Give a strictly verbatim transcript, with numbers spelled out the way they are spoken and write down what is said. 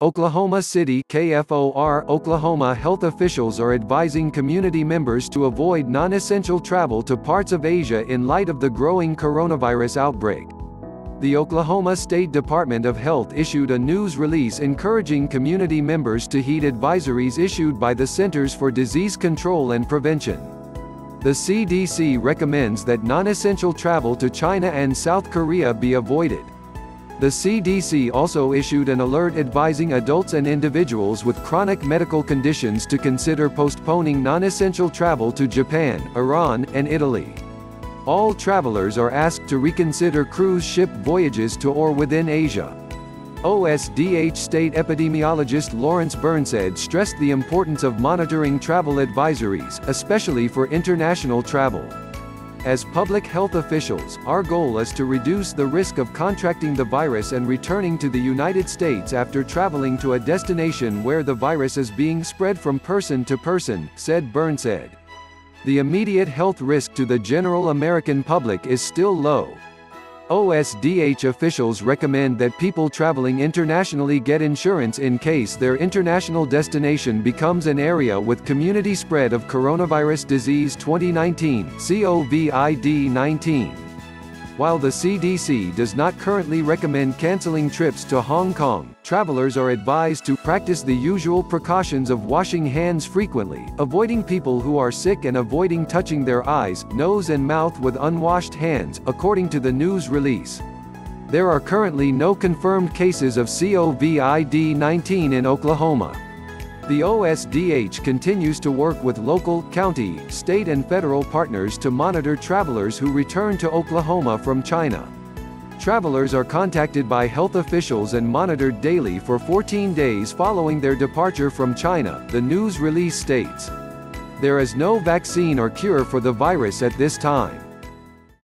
Oklahoma City K F O R Oklahoma health officials are advising community members to avoid non-essential travel to parts of Asia in light of the growing coronavirus outbreak. The Oklahoma State Department of Health issued a news release encouraging community members to heed advisories issued by the Centers for Disease Control and Prevention. The C D C recommends that non-essential travel to China and South Korea be avoided. The C D C also issued an alert advising adults and individuals with chronic medical conditions to consider postponing non-essential travel to Japan, Iran, and Italy. All travelers are asked to reconsider cruise ship voyages to or within Asia. O S D H state epidemiologist Lawrence Bernstein stressed the importance of monitoring travel advisories, especially for international travel. As public health officials, our goal is to reduce the risk of contracting the virus and returning to the United States after traveling to a destination where the virus is being spread from person to person, said Bernstein. The immediate health risk to the general American public is still low. O S D H officials recommend that people traveling internationally get insurance in case their international destination becomes an area with community spread of coronavirus disease twenty nineteen, COVID nineteen. While the C D C does not currently recommend canceling trips to Hong Kong, travelers are advised to practice the usual precautions of washing hands frequently, avoiding people who are sick and avoiding touching their eyes, nose and mouth with unwashed hands, according to the news release. There are currently no confirmed cases of COVID nineteen in Oklahoma. The O S D H continues to work with local, county, state and federal partners to monitor travelers who return to Oklahoma from China. Travelers are contacted by health officials and monitored daily for fourteen days following their departure from China, the news release states. There is no vaccine or cure for the virus at this time.